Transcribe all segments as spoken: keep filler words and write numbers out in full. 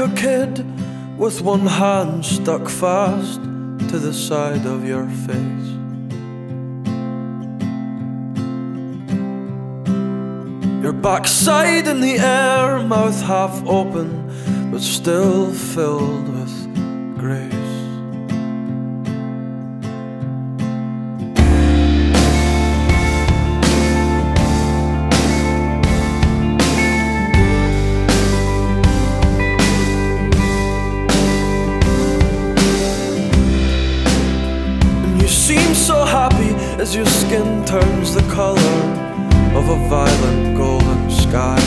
like a kid with one hand stuck fast to the side of your face. Your backside in the air, mouth half open, but still filled with grace. So happy as your skin turns the color of a violent golden sky.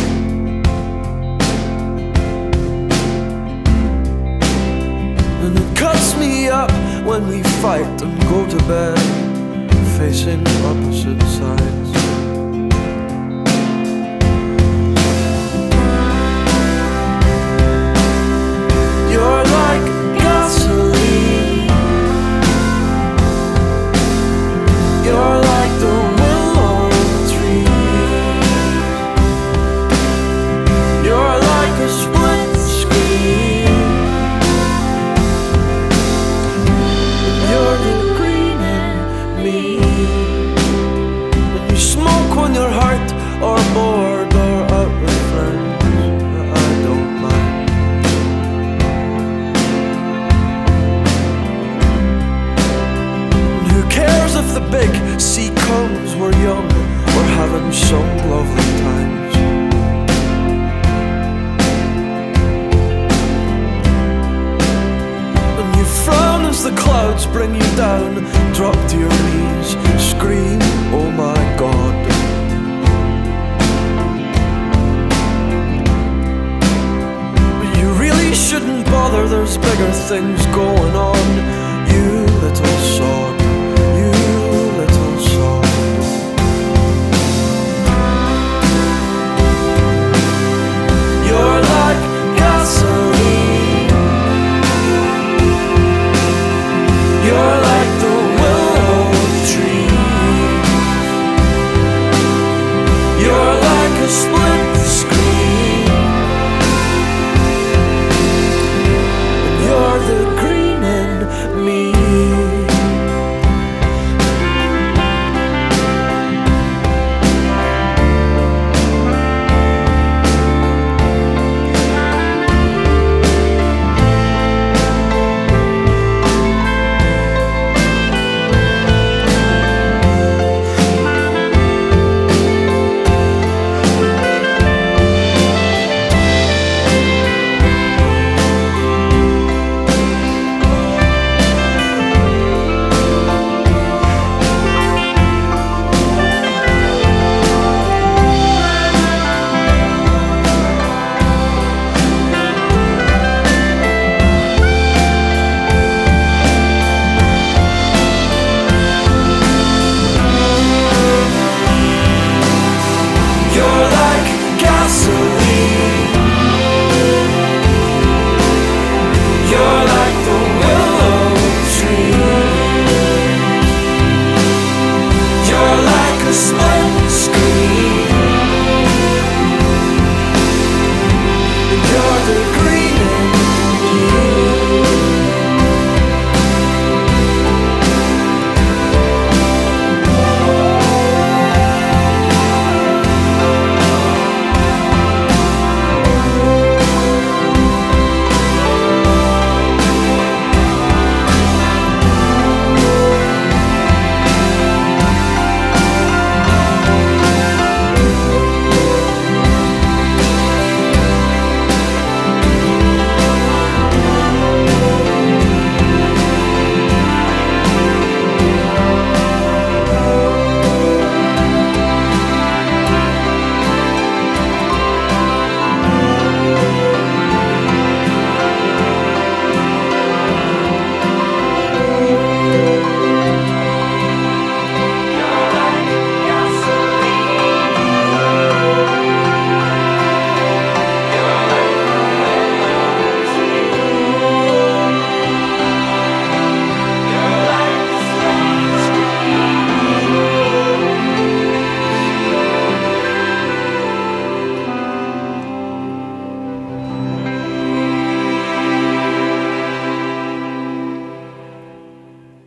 And it cuts me up when we fight and go to bed facing opposite sides. You're like gasoline. You're like the willow tree. You're like a split screen. You're the green in me. And you smoke when you're hurt or bored or out with friends that I don't like. Who cares if the big see comes, we're young, we're having some lovely times. And you frown as the clouds bring you down, drop to your knees, scream, oh my God. But you really shouldn't bother, there's bigger things going on.